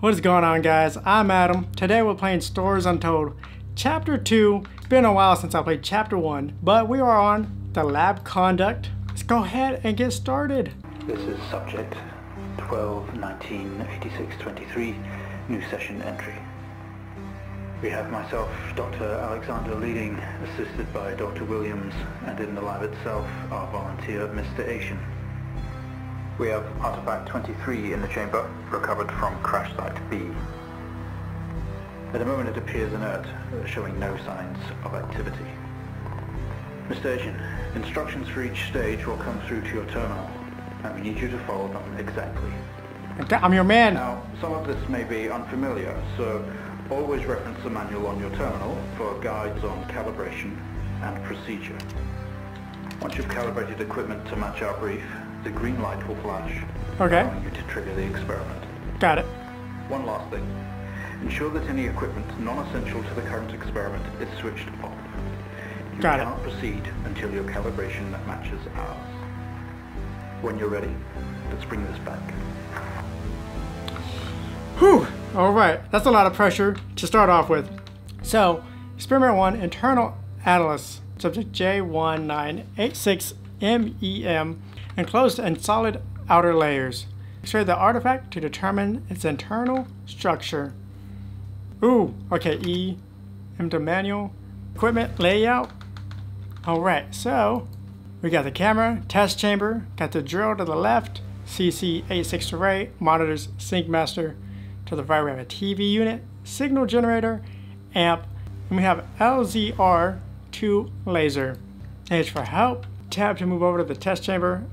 What is going on, guys? I'm Adam. Today we're playing Stories Untold Chapter 2. Been a while since I played Chapter 1, but we are on the lab conduct. Let's go ahead and get started. This is subject 12-19-86-23, new session entry. We have myself, Dr. Alexander Leading, assisted by Dr. Williams, and in the lab itself, our volunteer, Mr. Asian. We have Artifact 23 in the chamber, recovered from Crash Site B. At the moment it appears inert, showing no signs of activity. Mr. Asian, instructions for each stage will come through to your terminal, and we need you to follow them exactly. I'm your man! Now, some of this may be unfamiliar, so always reference the manual on your terminal for guides on calibration and procedure. Once you've calibrated equipment to match our brief, the green light will flash, allowing you to trigger the experiment. Got it. One last thing. Ensure that any equipment non-essential to the current experiment is switched off. You cannot proceed until your calibration matches ours. When you're ready, let's bring this back. Whew! Alright, that's a lot of pressure to start off with. So, Experiment 1, Internal Analysis, Subject J1986MEM, enclosed in solid outer layers. X-ray the artifact to determine its internal structure. Ooh, okay, E, M to manual, equipment layout. All right, so we got the camera, test chamber, got the drill to the left, CC86 array, monitors, SyncMaster to the right. We have a TV unit, signal generator, amp, and we have LZR2 laser. H for help, tab to move over to the test chamber.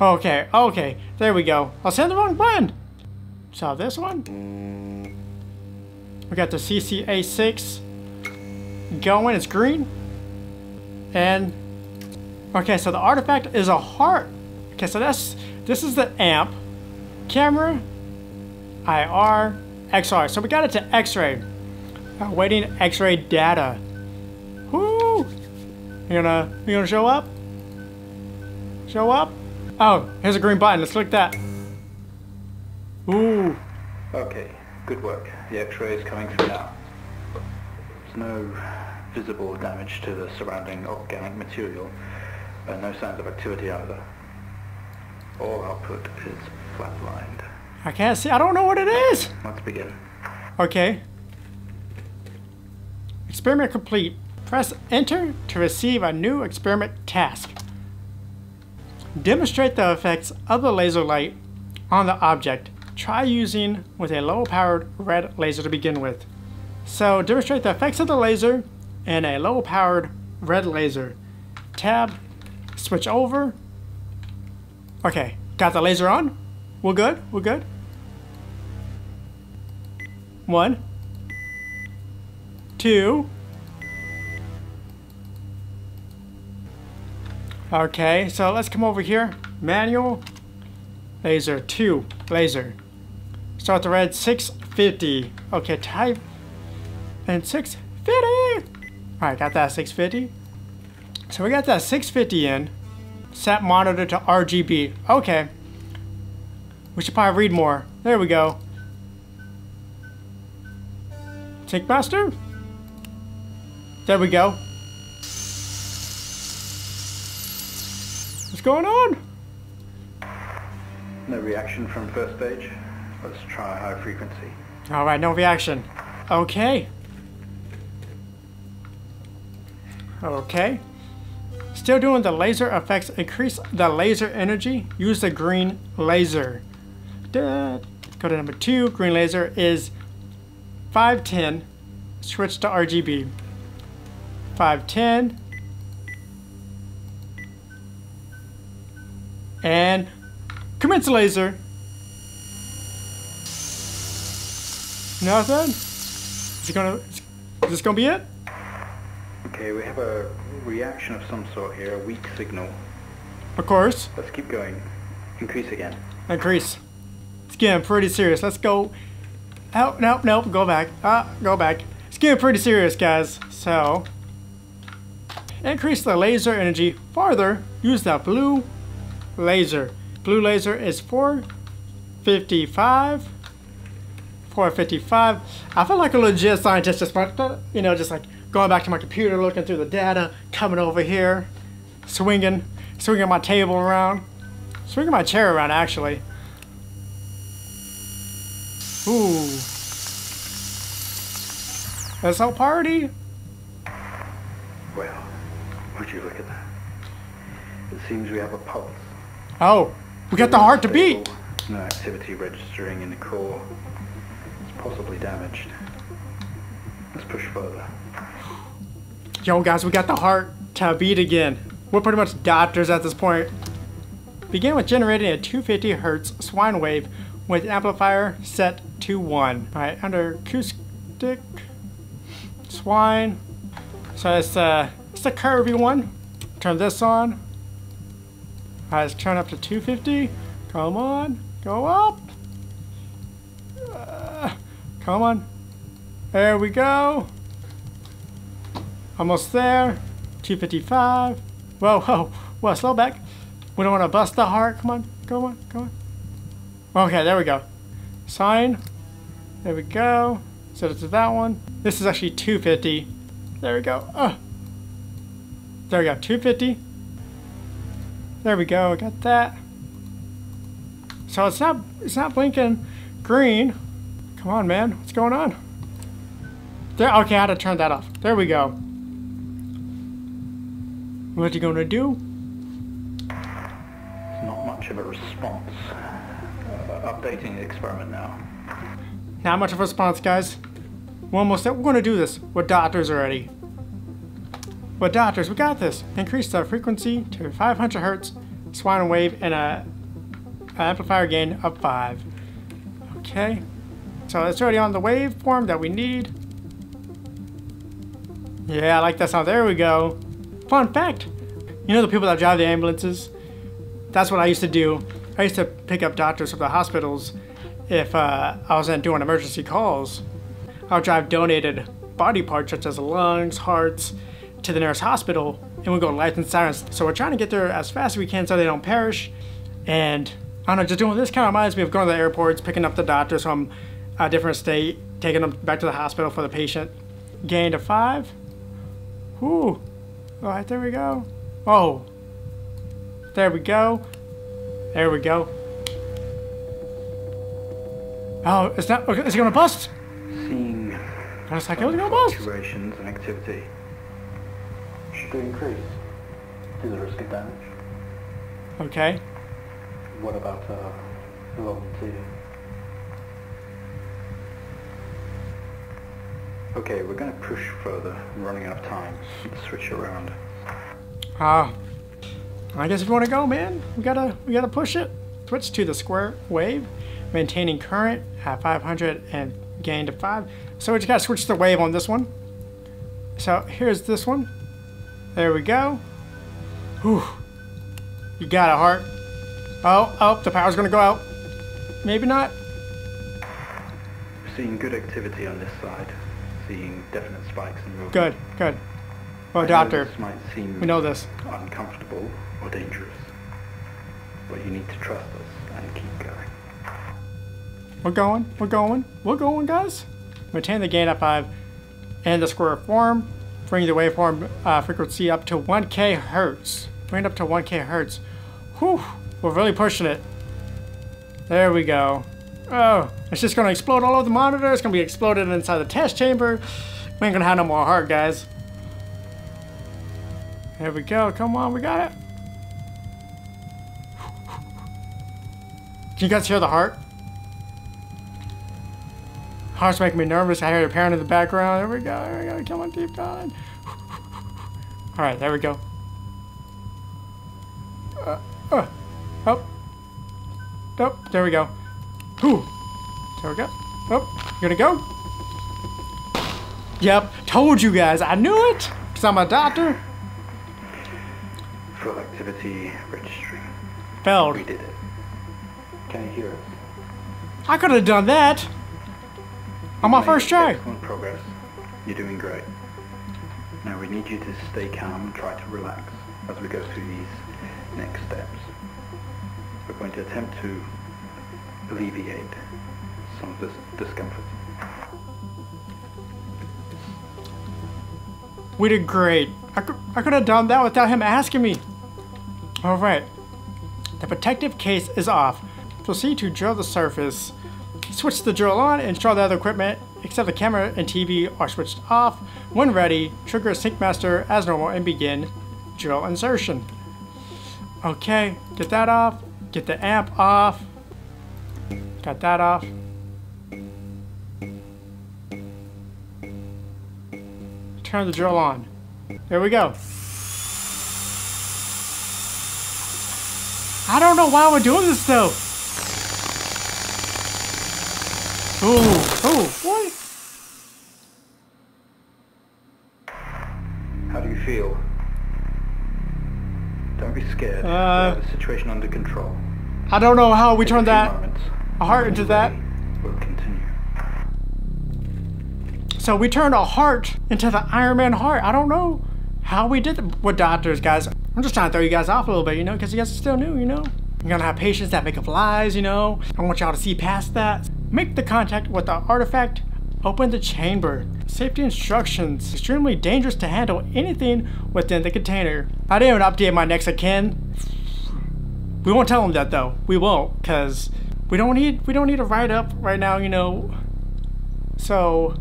Okay, okay, there we go. I was hitting the wrong button. So this one. We got the CCA6 going, it's green. And, okay, so the artifact is a heart. Okay, so this is the amp, camera, IR, XR. So we got it to X-ray. Waiting X-ray data. Woo! You gonna show up? Show up? Oh, here's a green button. Let's click that. Ooh. Okay, good work. The X-ray is coming through now. There's no visible damage to the surrounding organic material, and no signs of activity either. All output is flatlined. I can't see. I don't know what it is. Let's begin. Okay. Experiment complete. Press Enter to receive a new experiment task. Demonstrate the effects of the laser light on the object. Try using with a low-powered red laser to begin with. So demonstrate the effects of the laser and a low-powered red laser. Tab, switch over. Okay, got the laser on. We're good, we're good. One, two. Okay, so let's come over here. Manual, laser, 2, laser. Start the red 650. Okay, type and 650. All right, got that 650. So we got that 650 in. Set monitor to RGB. Okay. We should probably read more. There we go. SyncMaster? There we go. What's going on? No reaction from first stage. Let's try high frequency. All right, no reaction. Okay. Okay. Still doing the laser effects. Increase the laser energy. Use the green laser. Go to number 2. Green laser is 510. Switch to RGB. 510. And commence laser. Nothing? Is this gonna be it? Okay, we have a reaction of some sort here, a weak signal. Of course. Let's keep going. Increase again. Increase. It's getting pretty serious. Let's go. Oh, no, no, go back. Go back. It's getting pretty serious, guys. So, increase the laser energy farther. Use the blue laser. Blue laser is 455. 455. I feel like a legit scientist, just like, you know, just like going back to my computer, looking through the data, coming over here, swinging my table around, swinging my chair around, actually. Ooh. Let's help party. Well, would you look at that? It seems we have a pulse. Oh, we got the heart to beat. No activity registering in the core. It's possibly damaged. Let's push further. Yo, guys, we got the heart to beat again. We're pretty much doctors at this point. Begin with generating a 250 Hertz swine wave with amplifier set to 1. All right, under acoustic, swine. So it's a curvy one. Turn this on. All right, let's turn up to 250. Come on, go up. Come on. There we go. Almost there. 255. Whoa, whoa, whoa, slow back. We don't want to bust the heart. Come on, come on, come on. Okay, there we go. Sign. There we go. Set it to that one. This is actually 250. There we go. There we go, 250. There we go, got that. So it's not blinking green. Come on, man, what's going on? There, okay, I had to turn that off. There we go. What you gonna do? Not much of a response. Updating the experiment now. Not much of a response, guys. We're almost there. We're gonna do this. We're doctors already. We're doctors, we got this. Increase the frequency to 500 Hertz, swine wave, and a amplifier gain of 5. Okay, so it's already on the waveform that we need. Yeah, I like that sound. There we go. Fun fact, you know the people that drive the ambulances? That's what I used to do. I used to pick up doctors from the hospitals if I wasn't doing emergency calls. I would drive donated body parts such as lungs, hearts, to the nearest hospital, and we'd go lights and sirens. So we're trying to get there as fast as we can so they don't perish. And I don't know, just doing this kind of reminds me of going to the airports, picking up the doctors from a different state, taking them back to the hospital for the patient. Gain to 5. Whoo. All right, there we go. Oh, there we go. There we go. Oh, it's not, is it gonna bust? Seeing I was like, it was gonna bust. Situations and activity should increase to the risk of damage. Okay. What about velocity? Okay, we're gonna push further. I'm running out of time. Let's switch around. I guess if you wanna go, man, we gotta push it. Switch to the square wave, maintaining current at 500 and gain to 5. So we just gotta switch the wave on this one. So here's this one. There we go. Whew. You got a heart. Oh, the power's gonna go out. Maybe not. We're seeing good activity on this side. Seeing definite spikes in movement. Good, good. Oh, doctor, this might seem we know this. Uncomfortable or dangerous, but you need to trust us and keep going. We're going, guys. Maintain the gain at 5 and the square form. Bring the waveform frequency up to 1K hertz. Bring it up to 1K hertz. Whew, we're really pushing it. There we go. Oh, it's just gonna explode all over the monitor. It's gonna be exploded inside the test chamber. We ain't gonna have no more heart, guys. There we go. Come on, we got it. Can you guys hear the heart? Heart's making me nervous. I hear a parent in the background. There we go. Come on, keep going. All right, there we go. Oh, nope. There we go. Ooh. There we go. Oh, you gonna go? Yep, told you guys. I knew it, because I'm a doctor. Full activity registering. Failed. We did it. Can you hear us? I could have done that on my first try. Excellent progress. You're doing great. Now we need you to stay calm and try to relax as we go through these next steps. We're going to attempt to alleviate some of this discomfort. We did great. I could have done that without him asking me. All right, the protective case is off. Proceed to drill the surface. Switch the drill on and install the other equipment, except the camera and TV are switched off. When ready, trigger SyncMaster as normal and begin drill insertion. Okay, get that off. Get the amp off. Got that off. Turn the drill on. There we go. I don't know why we're doing this though. What? How do you feel? Don't be scared. We have the situation under control. I don't know how we turned that a heart into that. We'll continue. So we turned a heart into the Iron Man heart. I don't know how we did that. We're doctors, guys. I'm just trying to throw you guys off a little bit, you know, because you guys are still new, you know. You're gonna have patients that make up lies, you know. I want y'all to see past that. Make the contact with the artifact. Open the chamber. Safety instructions. Extremely dangerous to handle anything within the container. I didn't even update my next of kin. We won't tell them that though. We won't, because we don't need a write-up right now, you know. So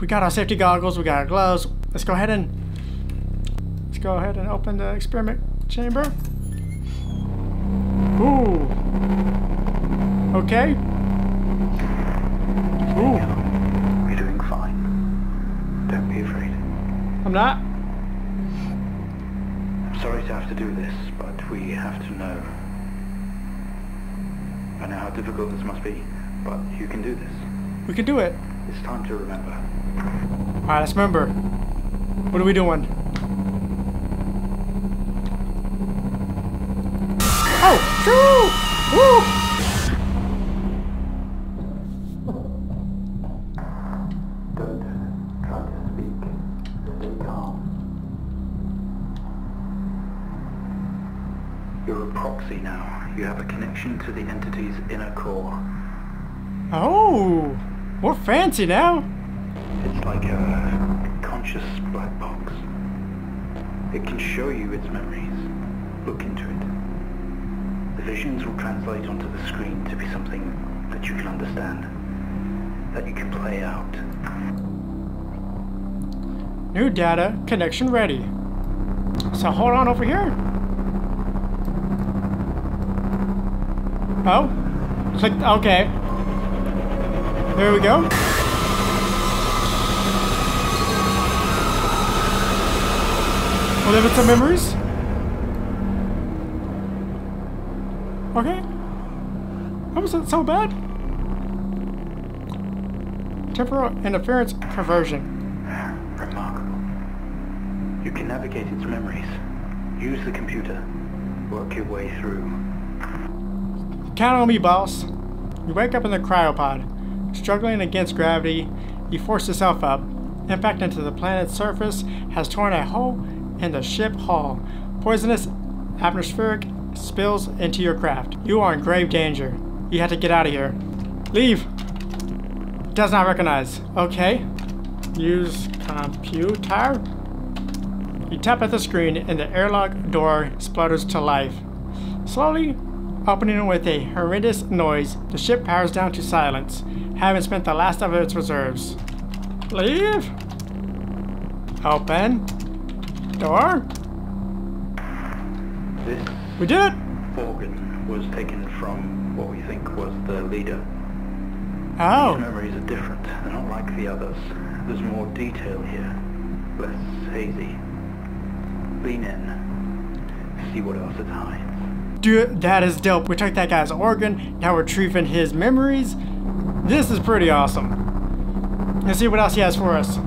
we got our safety goggles, we got our gloves. Let's go ahead and open the experiment chamber. Ooh. Okay. Ooh. You're doing fine. Don't be afraid. I'm not. I'm sorry to have to do this, but we have to know. I know how difficult this must be, but you can do this. We can do it. It's time to remember. Alright, let's remember. What are we doing? Oh! True! Woo! Don't try to speak. Stay calm. You're a proxy now. You have a connection to the entity's inner core. Oh! We're fancy now! It's like a conscious black box. It can show you its memories. Look into it. The visions will translate onto the screen to be something that you can understand. That you can play out. New data, connection ready. So hold on over here. Oh? Click, okay. There we go. We'll live with some memories. Okay. That wasn't so bad. Temporal interference perversion. Remarkable. You can navigate its memories. Use the computer. Work your way through. Count on me, boss. You wake up in the cryopod. Struggling against gravity, he forced himself up. Impact into the planet's surface has torn a hole in the ship hull. Poisonous atmospheric spills into your craft. You are in grave danger. You have to get out of here. Leave. Does not recognize. Okay. Use computer. You tap at the screen and the airlock door splutters to life. Slowly opening with a horrendous noise, the ship powers down to silence. Having spent the last of its reserves. Leave. Open. Door. This we did it. Organ was taken from what we think was the leader. Oh. These memories are different. They're not like the others. There's more detail here. Less hazy. Lean in. See what else it hides. Dude, that is dope. We took that guy's organ. Now we're retrieving his memories. This is pretty awesome. Let's see what else he has for us.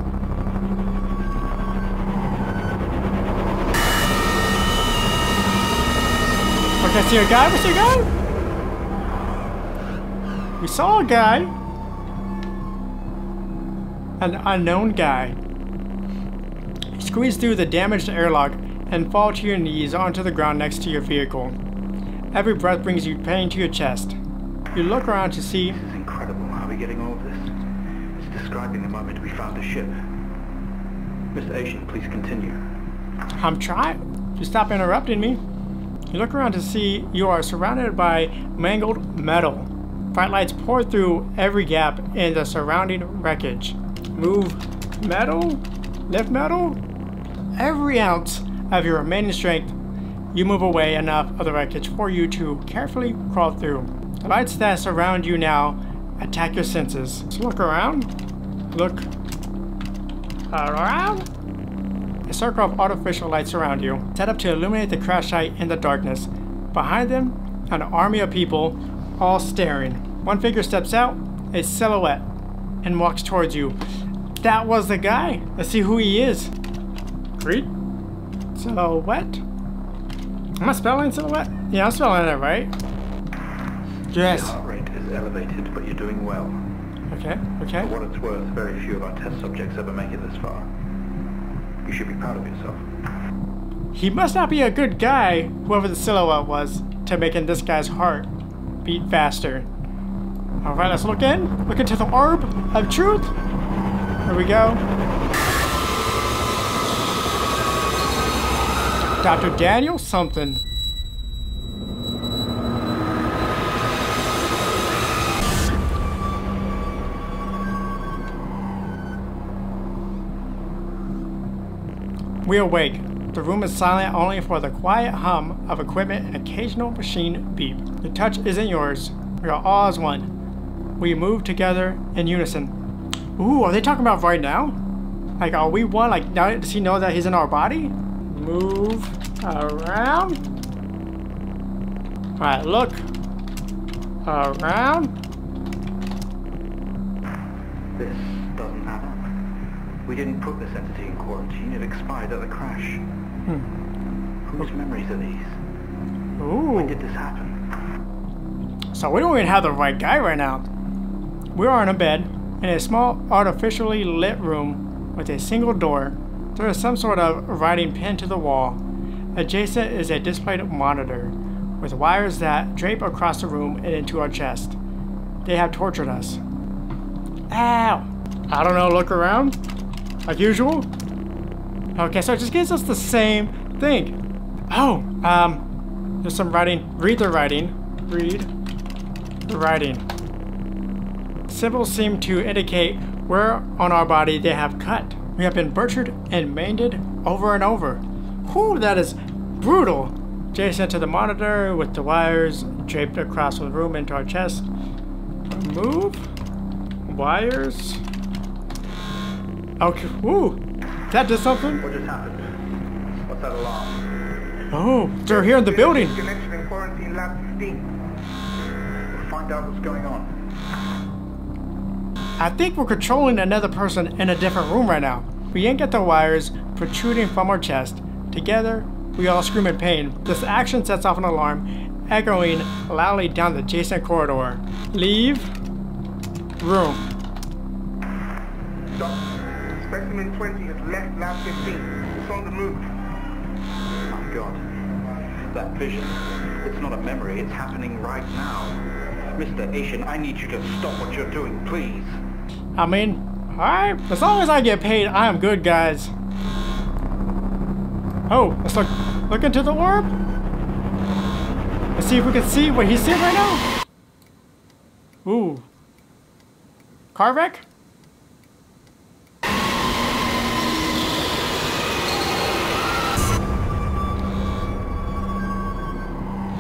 Okay, see a guy? We see a guy? We saw a guy. An unknown guy. Squeeze through the damaged airlock and fall to your knees onto the ground next to your vehicle. Every breath brings you pain to your chest. You look around to see. Incredible. we getting all of this? It's describing the moment we found the ship. Mr. Asian, please continue. I'm trying. Just stop interrupting me. You look around to see you are surrounded by mangled metal. Bright lights pour through every gap in the surrounding wreckage. Move metal? Lift metal? Every ounce of your remaining strength, you move away enough of the wreckage for you to carefully crawl through. The lights that surround you now attack your senses. Just look around. Look around. A circle of artificial lights surround you, set up to illuminate the crash site in the darkness. Behind them, an army of people, all staring. One figure steps out, a silhouette, and walks towards you. That was the guy. Let's see who he is. Greet. Silhouette? Am I spelling silhouette? Yeah, I'm spelling it right. Yes. Your heart rate is elevated, but you're doing well. Okay, okay. For what it's worth, very few of our test subjects ever make it this far. You should be proud of yourself. He must not be a good guy, whoever the silhouette was, to making this guy's heart beat faster. Alright, let's look in. Look into the orb of truth. Here we go. Dr. Daniel something. We awake. The room is silent only for the quiet hum of equipment and occasional machine beep. The touch isn't yours. We are all as one. We move together in unison. Ooh, are they talking about right now? Like, are we one? Like, now does he know that he's in our body? Move around. All right, look around. This doesn't happen. We didn't put this entity in quarantine. It expired at the crash. Whose memories are these? Ooh. When did this happen? So we don't even have the right guy right now. We are in a bed in a small artificially lit room with a single door. There is some sort of writing pinned to the wall. Adjacent is a displayed monitor with wires that drape across the room and into our chest. They have tortured us. Ow! I don't know, look around. Like usual. Okay, so it just gives us the same thing. Oh, there's some writing. Read the writing. Read the writing. Symbols seem to indicate where on our body they have cut. We have been butchered and maimeded over and over. Whew, that is brutal. Jason to the monitor with the wires draped across the room into our chest. Remove wires. Okay, ooh, that did something? What just happened? What's that alarm? Oh, they're here in the building. Connection in quarantine lab 15. We'll find out what's going on. I think we're controlling another person in a different room right now. We ain't got the wires protruding from our chest. Together, we all scream in pain. This action sets off an alarm, echoing loudly down the adjacent corridor. Leave room. Stop. Specimen 20 has left lab 15. It's on the move. My God. That vision. It's not a memory. It's happening right now. Mr. Asian, I need you to stop what you're doing, please. I mean, alright. As long as I get paid, I am good, guys. Oh, let's look into the orb. Let's see if we can see what he's seeing right now. Ooh. Car wreck?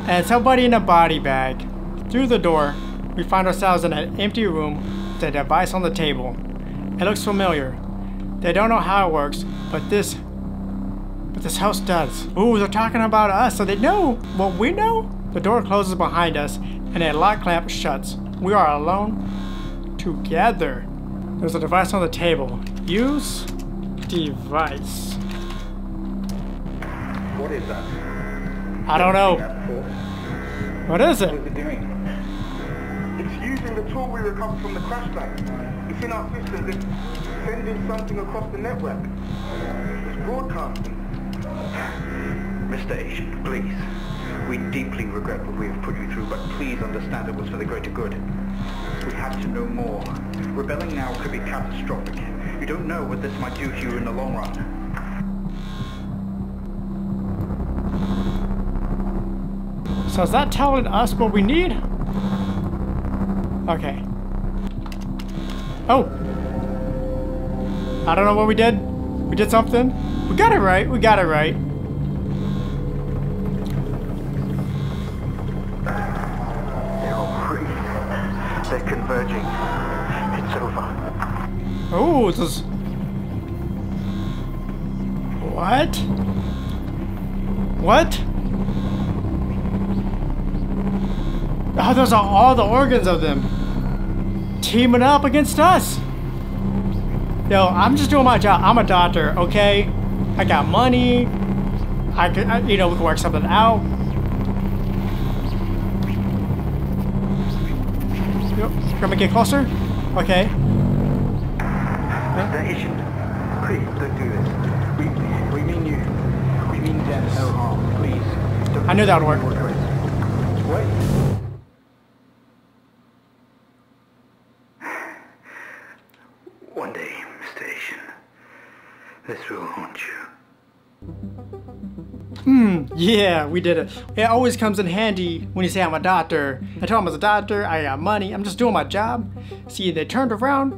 And somebody in a body bag. Through the door, we find ourselves in an empty room with a device on the table. It looks familiar. They don't know how it works, but this house does. Ooh, they're talking about us, so they know what we know? The door closes behind us and a lock clamp shuts. We are alone together. There's a device on the table. Use device. What is that? I don't know. What is it? What is it doing? It's using the tool we recovered from the crash site. It's in our system. It's sending something across the network. It's broadcasting. Mr. Asian, please. We deeply regret what we have put you through, but please understand it was for the greater good. we have to know more. Rebelling now could be catastrophic. You don't know what this might do to you in the long run. So is that telling us what we need? Okay. Oh! I don't know what we did. We did something. We got it right. We got it right. They're converging. It's over. Oh, this is... What? What? Oh, those are all the organs of them teaming up against us. Yo, I'm just doing my job. I'm a doctor, okay? I got money. We can work something out. Yep. Can we get closer? Okay. There isn't. Please don't do this. We mean you. We mean them no harm. Please. Don't. I knew that would work. What? This will haunt you. Yeah, we did it. It always comes in handy when you say I'm a doctor. I told him I was a doctor, I got money, I'm just doing my job. See, they turned around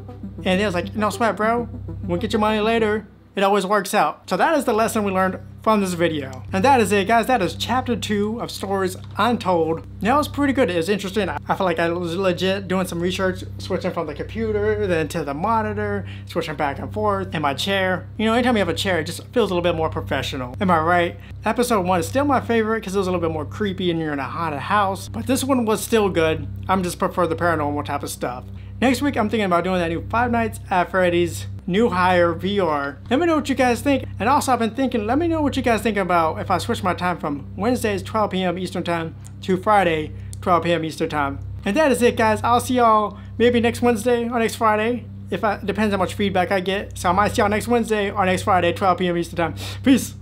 and they was like, no sweat, bro. We'll get your money later. It always works out. So that is the lesson we learned from this video. And that is it, guys. That is chapter 2 of Stories Untold. That was pretty good. It was interesting. I feel like I was legit doing some research, switching from the computer, then to the monitor, switching back and forth, and my chair. You know, anytime you have a chair, it just feels a little bit more professional. Am I right? Episode 1 is still my favorite because it was a little bit more creepy and you're in a haunted house. But this one was still good. I'm just prefer the paranormal type of stuff. Next week, I'm thinking about doing that new Five Nights at Freddy's New Hire VR. Let me know what you guys think. And also, I've been thinking, let me know what you guys think about if I switch my time from Wednesdays 12 p.m. Eastern Time to Friday 12 p.m. Eastern Time. And that is it, guys. I'll see y'all maybe next Wednesday or next Friday. Depends how much feedback I get. So I might see y'all next Wednesday or next Friday 12 p.m. Eastern Time. Peace.